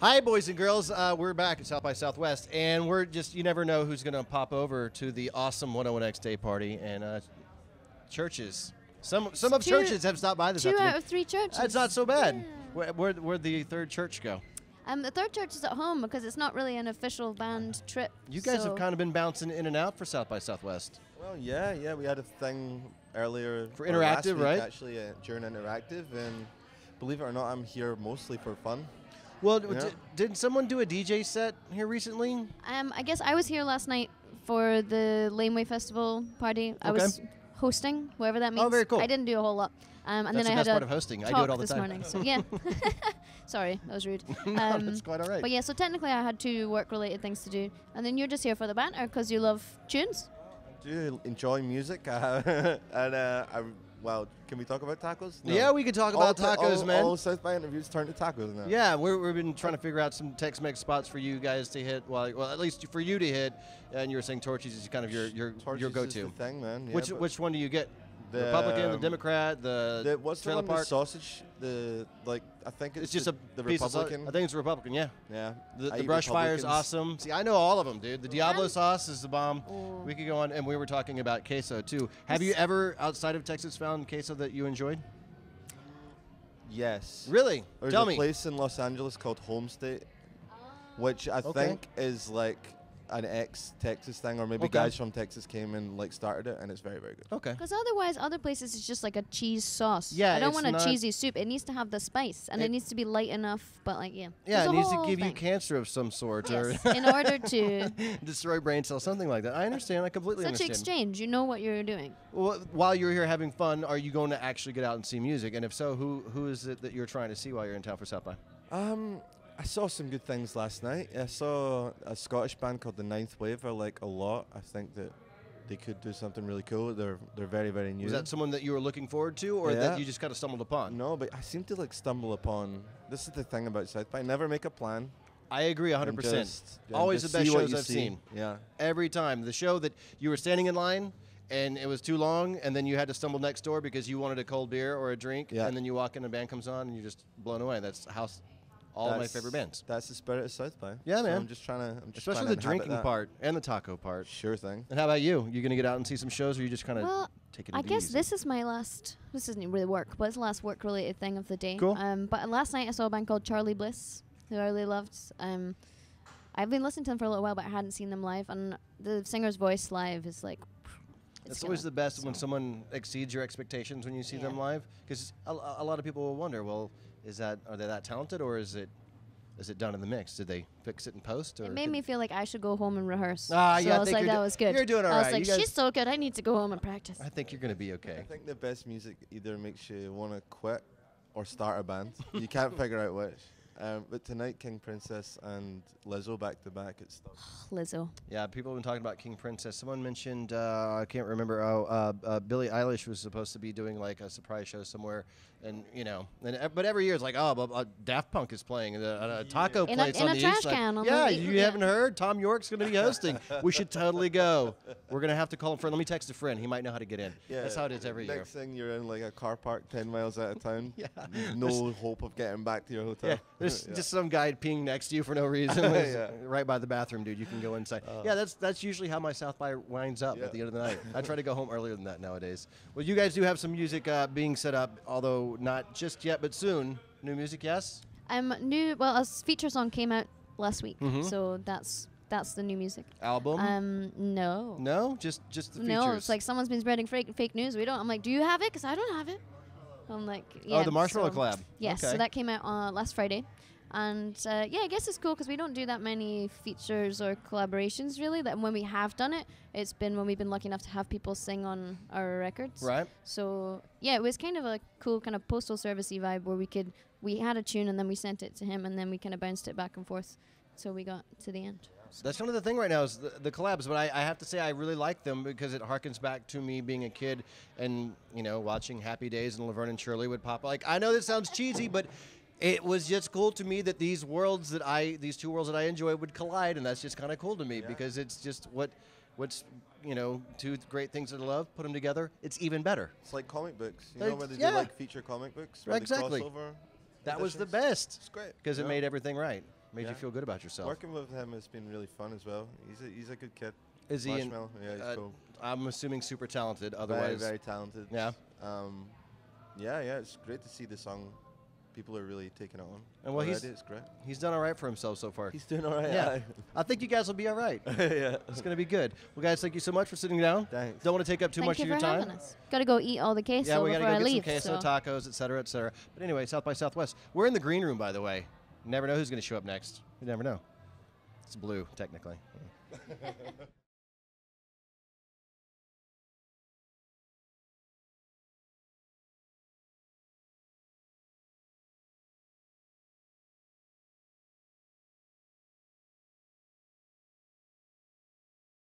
Hi, boys and girls. We're back at South by Southwest, and we're just, you never know who's going to pop over to the awesome 101X Day Party, and Chvrches. Some of Chvrches have stopped by this afternoon. 2 out of 3 Chvrches. That's not so bad. Yeah. Where'd the third Chvrches go? The third Chvrches is at home because it's not really an official band trip. You guys have kind of been bouncing in and out for South by Southwest. Well, yeah. We had a thing earlier. For Interactive, week, right? Actually, during Interactive, and believe it or not, I'm here mostly for fun. Well, yeah. Did someone do a DJ set here recently? I guess I was here last night for the Laneway Festival party. I was hosting, whatever that means. Oh, very cool. I didn't do a whole lot. And that's then the best part of hosting. I do it all the time. Morning, so yeah. Sorry, that was rude. No, that's quite all right. But yeah, so technically I had 2 work-related things to do. And then you're just here for the banter because you love tunes. I do enjoy music. And well, can we talk about tacos? No. Yeah, we can talk about tacos, man. All South by interviews turn to tacos now. Yeah, we've been trying to figure out some Tex-Mex spots for you guys to hit. Well, at least for you to hit. And you were saying Torchy's is kind of your go-to. Is the thing, man. Yeah, which one do you get? The Republican, the Democrat, the what's trailer park. The sausage? The like, I think it's just the Republican. I think it's Republican. Yeah. Yeah. The brush fire is awesome. See, I know all of them, dude. The Diablo sauce is the bomb. Oh. We could go on, and we were talking about queso too. Have you ever, outside of Texas, found queso that you enjoyed? Yes. Really? There's Tell me. There's a place in Los Angeles called Home State, which I think is like an ex-Texas thing, or maybe guys from Texas came and like started it, and it's very, very good. Okay. Because otherwise, other places it's just like a cheese sauce. Yeah, I don't want a cheesy soup. It needs to have the spice, and it needs to be light enough. But like, yeah. Yeah, it needs to give you cancer of some sort, or in order to destroy brain cells, something like that. I understand. I completely understand. Such an exchange. You know what you're doing. Well, while you're here having fun, are you going to actually get out and see music? And if so, who is it that you're trying to see while you're in town for South by? I saw some good things last night. I saw a Scottish band called The Ninth Wave. I like a lot. I think that they could do something really cool. They're very, very new. Was that someone that you were looking forward to, or that you just kind of stumbled upon? No, but I seem to like stumble upon. This is the thing about South by. Never make a plan. I agree 100%. Always the best shows I've seen. Yeah. Every time. The show that you were standing in line, and it was too long, and then you had to stumble next door because you wanted a cold beer or a drink, and then you walk in, a band comes on, and you're just blown away. That's how... All my favorite bands. That's the spirit of South by. Yeah, man. So I'm just trying to. Especially the drinking part and the taco part. Sure thing. And how about you? You gonna get out and see some shows, or you just kind of take it? I guess this is my last. This isn't really work, but it's the last work-related thing of the day. Cool. But last night I saw a band called Charlie Bliss, who I really loved. I've been listening to them for a little while, but I hadn't seen them live. And the singer's voice live is like. It's always the best when someone exceeds your expectations when you see them live, because a lot of people will wonder, well. Are they that talented, or is it done in the mix? Did they fix it in post? Or it made me feel like I should go home and rehearse. Yeah, I was like, that was good. You're doing all right. I was like, she's so good. I need to go home and practice. I think you're going to be okay. I think the best music either makes you want to quit or start a band. You can't figure out which. But tonight, King Princess and Lizzo back to back. It's Lizzo. Yeah, people have been talking about King Princess. Someone mentioned, I can't remember. Billie Eilish was supposed to be doing like a surprise show somewhere, and you know, but every year it's like, Daft Punk is playing a taco place on the trash can. Yeah, you haven't heard? Tom York's going to be hosting. We should totally go. We're going to have to call him. Let me text a friend. He might know how to get in. Yeah, that's how it is every year. Next thing you're in like a car park 10 miles out of town. No hope of getting back to your hotel. Yeah, just some guy peeing next to you for no reason. Right by the bathroom, dude. You can go inside. Yeah, that's usually how my South by winds up at the end of the night. I try to go home earlier than that nowadays. Well, you guys do have some music being set up, although not just yet, but soon. New music, yes? New. Well, a feature song came out last week, so that's the new music. Album? No. No? Just the features? No, it's like someone's been spreading fake news. We don't. I'm like, do you have it? Because I don't have it. I'm like, oh, the Marshmello collab. Yes, so that came out last Friday. And yeah, I guess it's cool because we don't do that many features or collaborations really. That when we have done it, it's been when we've been lucky enough to have people sing on our records. Right. So yeah, it was kind of a cool kind of Postal Service-y vibe where we had a tune and then we sent it to him and then we kind of bounced it back and forth till we got to the end. That's kind of the thing right now is the collabs, but I have to say I really like them because it harkens back to me being a kid and, you know, watching Happy Days and Laverne and Shirley would pop. Like, I know this sounds cheesy, but it was just cool to me that these two worlds that I enjoy would collide, and that's just kind of cool to me because it's just what's, you know, two great things that I love, put them together, it's even better. It's like comic books, you know, where they do like feature comic books, where they crossover editions. That was the best. It's great. Because it made everything right. made you feel good about yourself. Working with him has been really fun as well. He's a good kid. Is he? Yeah, he's cool. I'm assuming super talented. Otherwise, very, very talented. Yeah. Yeah. It's great to see the song. People are really taking it on. And well, it's great. He's done all right for himself so far. He's doing all right. Yeah. I think you guys will be all right. Yeah. It's going to be good. Well, guys, thank you so much for sitting down. Thanks. Don't want to take up too much of your time. Thank you for having us. Got to go eat all the queso before I leave. Yeah, we got to go get some queso, tacos, et cetera, et cetera. But anyway, South by Southwest. We're in the green room, by the way. You never know who's going to show up next. You never know. It's blue, technically.